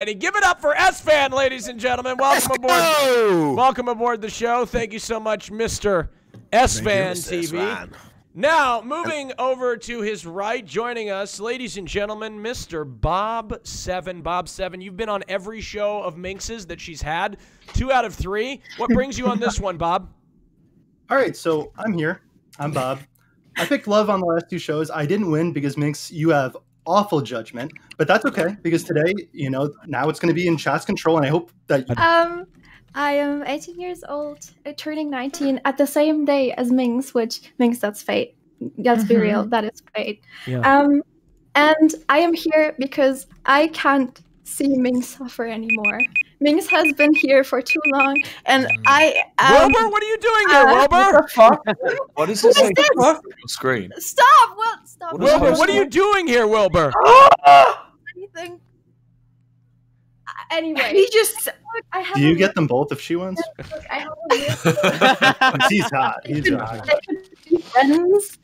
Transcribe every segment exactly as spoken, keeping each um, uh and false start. And give it up for S-Fan, ladies and gentlemen. Welcome aboard. Welcome aboard the show. Thank you so much, Mister S-Fan T V. Now, moving over to his right, joining us, ladies and gentlemen, Mister Bob Seven. Bob Seven, you've been on every show of Minx's that she's had, two out of three. What brings you on this one, Bob? All right, so I'm here. I'm Bob. I picked love on the last two shows. I didn't win because, Minx, you have awful judgment, but that's okay because today, you know, now it's going to be in chat's control, and I hope that you um I am eighteen years old, turning nineteen at the same day as Minx, which Minx, that's fate. Let's be real, that is fate. Yeah. Um, and I am here because I can't see Minx suffer anymore. Minx has been here for too long, and I am. Wilbur, what are you doing there, uh, Wilbur? What is this? What is this? What? Screen. Stop, Wil stop. What Wilbur, what are you doing here, Wilbur? Anything. Anyway, he just. I have Do you get them both if she wins? Look, I have a He's hot. He's hot. Friends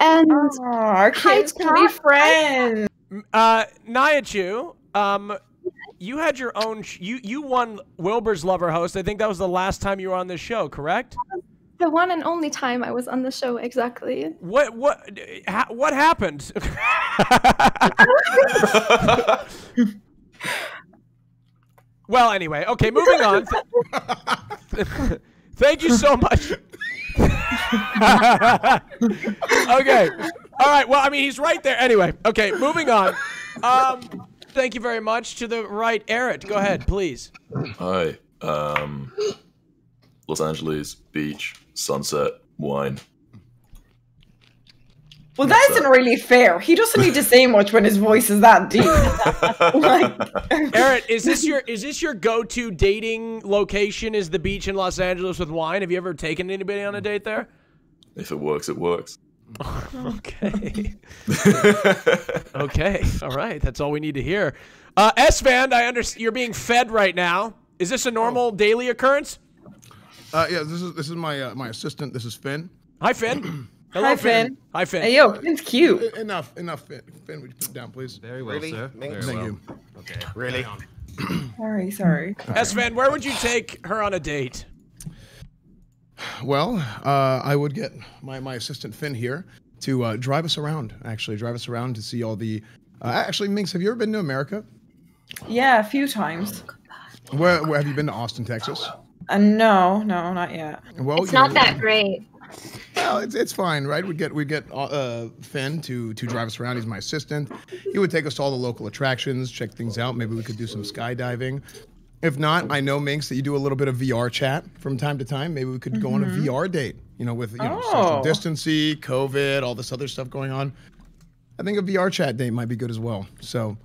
and oh, our kids can be friends. Uh, Nihachu, um. You had your own. Sh you you won Wilbur's Lover Host. I think that was the last time you were on this show, correct? The one and only time I was on the show, exactly. What what ha what happened? Well, anyway, okay, moving on. Thank you so much. Okay, all right. Well, I mean, he's right there. Anyway, okay, moving on. Um. Thank you very much. To the right, Eret. Go ahead, please. Hi. Um, Los Angeles, beach, sunset, wine. Well, that isn't really fair. He doesn't need to say much when his voice is that deep. Like... Eret, is this your is this your go-to dating location? Is the beach in Los Angeles with wine? Have you ever taken anybody on a date there? If it works, it works. Okay. Okay. All right. That's all we need to hear. Uh, S-Fan, I understand you're being fed right now. Is this a normal oh. daily occurrence? Uh, yeah. This is this is my uh, my assistant. This is Finn. Hi, Finn. Hello, Hi, Finn. Finn. Hi, Finn. Hey, yo, Finn's cute. Uh, enough, enough, Finn. Finn, would you put it down, please? Very well, really? sir. Very Thank well. you. Okay. Really. sorry, sorry. S-Fan, where would you take her on a date? Well, uh, I would get my, my assistant Finn here to uh, drive us around, actually. Drive us around to see all the... Uh, actually, Minx, have you ever been to America? Yeah, a few times. Where, where have you been to Austin, Texas? Uh, no, no, not yet. Well, it's not know, that great. Well, it's, it's fine, right? We'd get, we'd get uh, Finn to, to drive us around. He's my assistant. He would take us to all the local attractions, check things out. Maybe we could do some skydiving. If not, I know, Minx, that you do a little bit of V R chat from time to time. Maybe we could mm-hmm. go on a V R date, you know, with you know, oh. social distancing, COVID, all this other stuff going on. I think a V R chat date might be good as well. So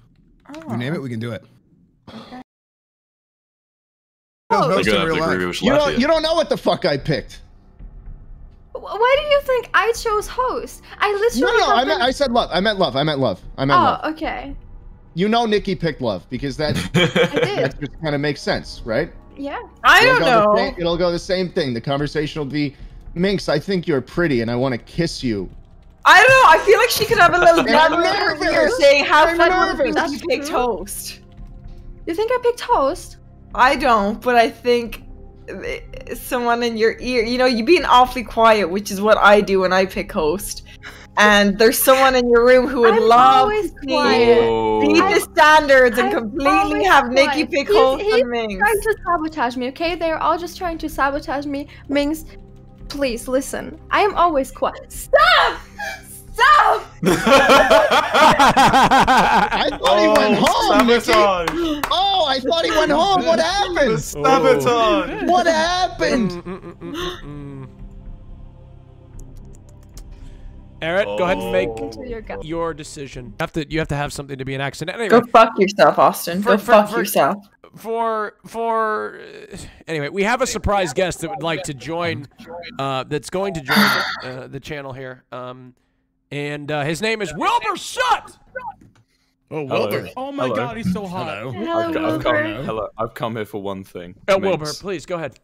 oh. you name it, we can do it. Okay. Oh. You, don't, you, don't, you don't know what the fuck I picked. Why do you think I chose host? I literally... No, no, I, meant, I said love. I meant love. I meant love. I meant oh, love. Oh, okay. You know Niki picked love, because that, that just kind of makes sense, right? Yeah. I it'll don't know. Same, it'll go the same thing. The conversation will be, Minx, I think you're pretty, and I want to kiss you. I don't know. I feel like she could have a little banter here saying, how fun would you picked host? You think I picked host? I don't, but I think someone in your ear, you know, you're being awfully quiet, which is what I do when I pick host. And there's someone in your room who would I'm love to beat the standards I'm, and completely have Niki pick holes for Minx. They're trying to sabotage me, okay? They're all just trying to sabotage me. Minx, please listen. I am always quiet. Stop! Stop! I thought oh, he went home, Niki. Oh, I thought he went home. What happened? Sabotage. What happened? Mm, mm, mm, mm, mm. Eret, oh. go ahead and make your decision. You have to, you have to have something to be an accident. Anyway, go fuck yourself, Austin. For, go for, fuck for, yourself. For for uh, anyway, we have a surprise guest that would like to join. Uh, that's going to join uh, the channel here. Um, and uh, his name is Wilbur Soot. Oh, Wilbur! Oh my Hello. God, he's so hot. Hello, Hello I've, Wilbur. I've come, Hello, I've come here for one thing. Oh, Minx. Wilbur, please go ahead.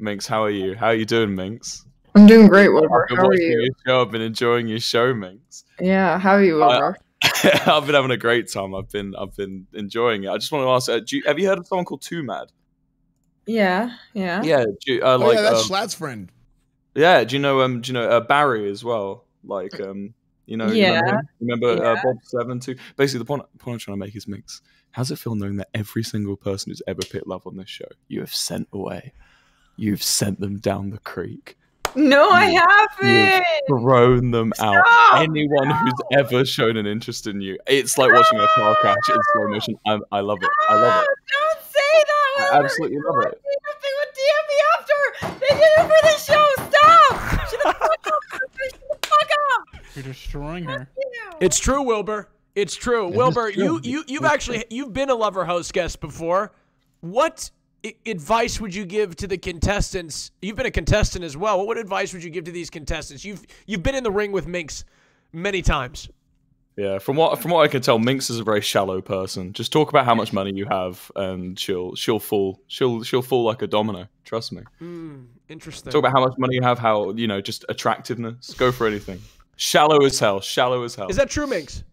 Minx, how are you? How are you doing, Minx? I'm doing great, Wilbur. How are you? Your show. I've been enjoying your show, Minx. Yeah, how are you, Wilbur? I've been having a great time. I've been I've been enjoying it. I just want to ask, uh, do you, have you heard of someone called Too Mad? Yeah, yeah, yeah. Do you, uh, oh, like, yeah, that's um, Schlatt's friend. Yeah, do you know um do you know uh, Barry as well? Like um you know yeah. you remember, remember yeah. uh, Bob Seven too. Basically, the point point I'm trying to make is, Minx, how's it feel knowing that every single person who's ever picked love on this show, you have sent away, you've sent them down the creek. No, I haven't. You've thrown them Stop. out. Anyone no. who's ever shown an interest in you, it's like no. watching a car crash in slow motion. I, I love it. No, I love it. Don't say that. I absolutely love it. They would D M me after. They did it for the show. Stop. Shut the fuck up. Shut the fuck up. You're destroying her. It's true, Wilbur. It's true, it Wilbur. True. You you you've it's actually true. you've been a Lover Host guest before. What advice would you give to the contestants? You've been a contestant as well. What advice would you give to these contestants? You've you've been in the ring with Minx many times. Yeah, from what from what I can tell, Minx is a very shallow person. Just talk about how much money you have, and she'll she'll fall she'll she'll fall like a domino. Trust me. Mm, interesting. Talk about how much money you have, how you know, just attractiveness. Go for anything. Shallow as hell. Shallow as hell. Is that true, Minx?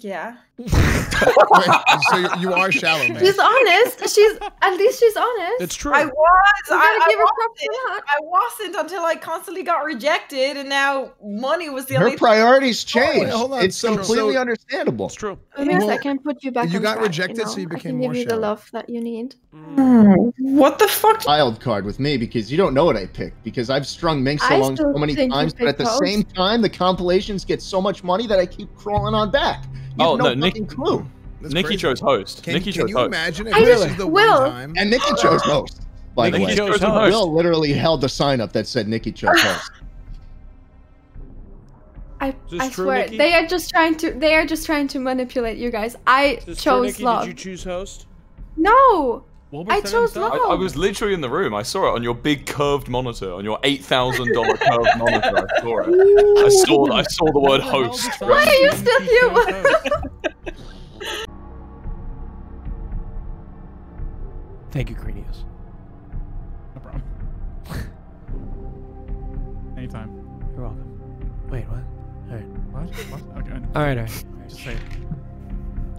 Yeah. So you are shallow, man. She's honest. She's at least she's honest. It's true. I was. You gotta I, give I her props. I wasn't until I constantly got rejected, and now money was the her only. Her priorities changed. Oh, hold on. It's so, completely so, understandable. It's true. Well, well, I can put you back. You on got track, rejected, you know? So you became I can more give you shallow. The love that you need. Mm. What the fuck? Wild card with me because you don't know what I picked because I've strung Minx along so many times, but at the host. same time, the compilations get so much money that I keep crawling on back. You oh no, no Niki, clue. Niki chose host. Can, Niki can chose you host. imagine if this is the Will. one time? And Niki chose host, by Niki the way. Chose host. Will literally held the sign up that said Niki chose host. I, I true, swear, Niki? they are just trying to they are just trying to manipulate you guys. I chose true, love. Did you choose host? No. Wilbur I chose love. I, I was literally in the room. I saw it on your big curved monitor, on your eight thousand dollar curved monitor. I saw it. Ooh. I saw. I saw the word host. Why right? are you still here? Thank you, Crenius. No problem. Anytime. You're welcome. Wait, what? All right. What? What? Okay. All right. All right. Just say it.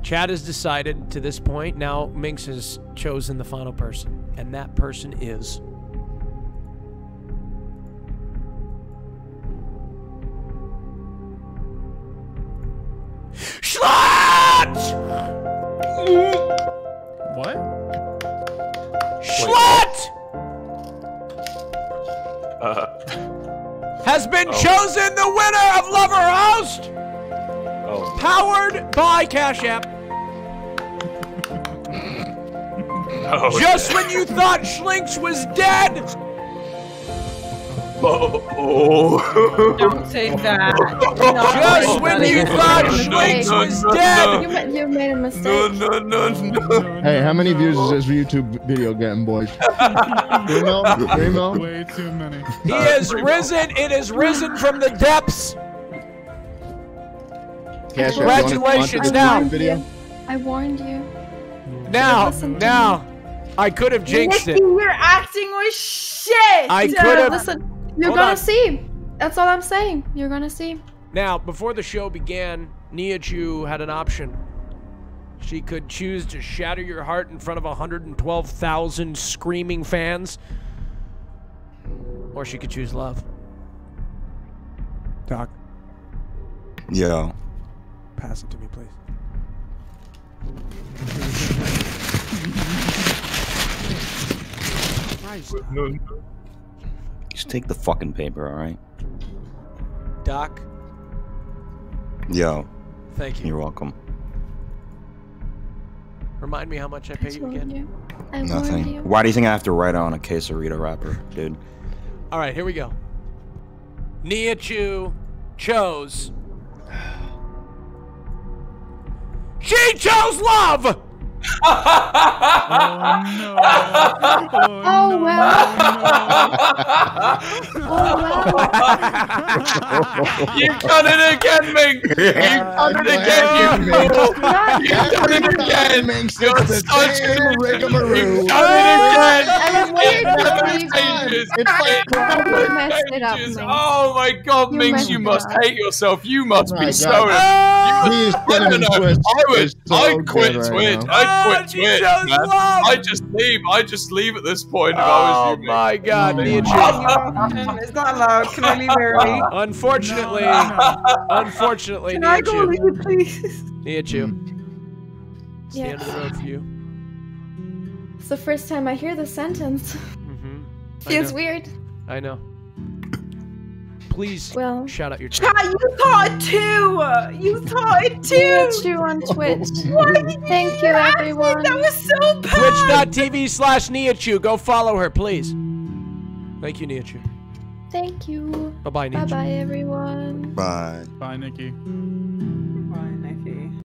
Chad has decided to this point. Now Minx has chosen the final person, and that person is Schlatt! What? Schlatt uh. has been oh. chosen the winner of Lover Host, oh. powered by Cash App. Oh, Just yeah. when you thought Schlinks was dead! Oh. Don't say that. No. Just when you thought Schlinks no, no, was no, dead! You, you made a mistake. No, no, no, no. Hey, how many views is this YouTube video getting, boys? You know? You know? Way too many. He has risen. It has risen from the depths. Cash, Congratulations now. Video? I warned you. Now, now. I could have jinxed Niki, it. Your acting was shit. I could have. Listen, you're gonna on. see. That's all I'm saying. You're gonna see. Now, before the show began, Nihachu had an option. She could choose to shatter your heart in front of one hundred twelve thousand screaming fans, or she could choose love. Doc. Yeah. Pass it to me, please. Just take the fucking paper, all right? Doc? Yo. Thank you. You're welcome. Remind me how much I pay I you again. You. I Nothing. You. Why do you think I have to write on a quesarito wrapper, dude? All right, here we go. Nihachu chose. She chose love! no. Oh, oh, well. No. Oh, well. You've done it again, Minx. You've done it again, you fool. You've done it again, Minx. You're such a rigmarole. You've done it again. It's like you messed it up, Minx. Oh my God, Minx, you must hate yourself. You must be so. You must. I was. I quit Twitch. I quit Twitch, man. I just leave. I just leave at this point. Oh my God, Nihachu. It's not allowed. Can I leave early? Unfortunately, unfortunately, Nihachu. Can I go leave, please? Nihachu, it's the end of the road for you. It's the first time I hear this sentence. Feels weird. I know. Please well, shout out your chat. You taught it too! You taught it too! Nihachu on Twitch. Why did Thank you, you everyone. That was so bad! Twitch dot T V slash Nihachu. Go follow her, please. Thank you, Nihachu. Thank you. Bye-bye, Nihachu. Bye-bye, everyone. Bye. Bye, Niki.